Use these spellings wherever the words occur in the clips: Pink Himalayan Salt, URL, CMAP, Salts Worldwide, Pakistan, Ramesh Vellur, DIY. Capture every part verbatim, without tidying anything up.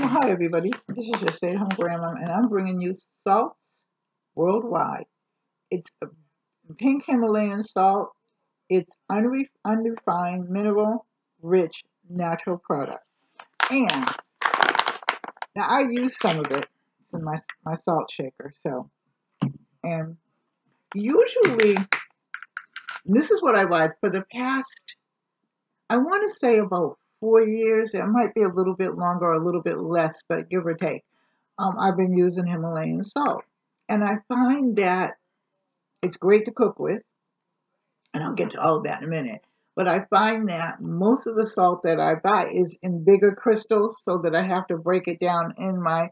Well, hi everybody, this is your stay-at-home grandma, and I'm bringing you Salts Worldwide. It's pink Himalayan salt. It's unref unrefined, mineral-rich, natural product. And now I use some of it in my my salt shaker. So, and usually this is what I've liked for the past, I want to say about four years. It might be a little bit longer or a little bit less, but give or take. Um, I've been using Himalayan salt. And I find that it's great to cook with. And I'll get to all of that in a minute. But I find that most of the salt that I buy is in bigger crystals, so that I have to break it down in my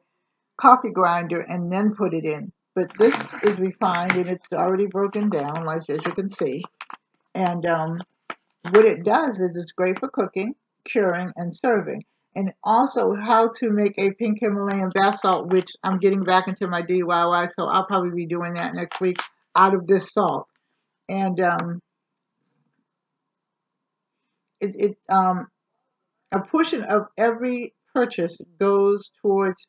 coffee grinder and then put it in. But this is refined and it's already broken down, like as you can see. And um, what it does is it's great for cooking, curing, and serving. And also how to make a pink Himalayan bath salt, which I'm getting back into my D I Y, so I'll probably be doing that next week out of this salt. And um, it, it um, a portion of every purchase goes towards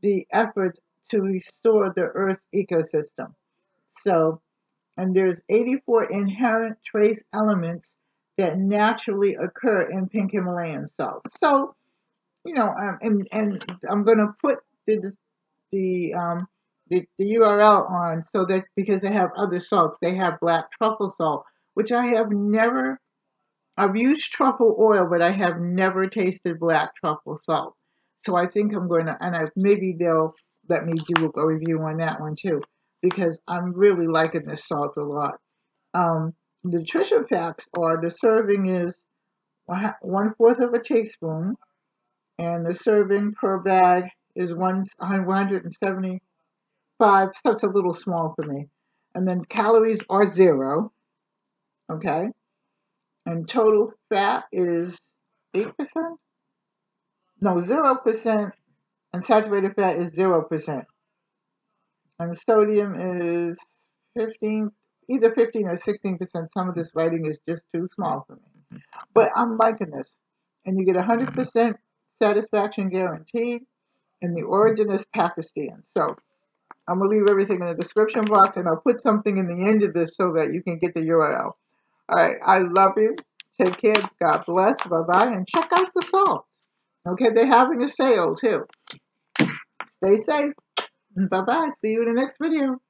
the efforts to restore the Earth's ecosystem. So, and there's eighty-four inherent trace elements that naturally occur in pink Himalayan salt. So, you know, um, and and I'm going to put the the um. The, the U R L on, so that because they have other salts. They have black truffle salt, which I have never, I've used truffle oil, but I have never tasted black truffle salt. So I think I'm going to, and I, maybe they'll let me do a review on that one too, because I'm really liking this salt a lot. Um, the nutrition facts are the serving is one fourth of a teaspoon, and the serving per bag is one hundred seventy. Five, that's a little small for me. And then calories are zero, okay? And total fat is eight percent? No, zero percent, and saturated fat is zero percent. And sodium is fifteen, either fifteen or sixteen percent. Some of this writing is just too small for me. But I'm liking this. And you get one hundred percent satisfaction guaranteed, and the origin is Pakistan. So, I'm going to leave everything in the description box, and I'll put something in the end of this so that you can get the U R L. All right, I love you. Take care. God bless. Bye-bye. And check out the salt. Okay, they're having a sale, too. Stay safe. Bye-bye. See you in the next video.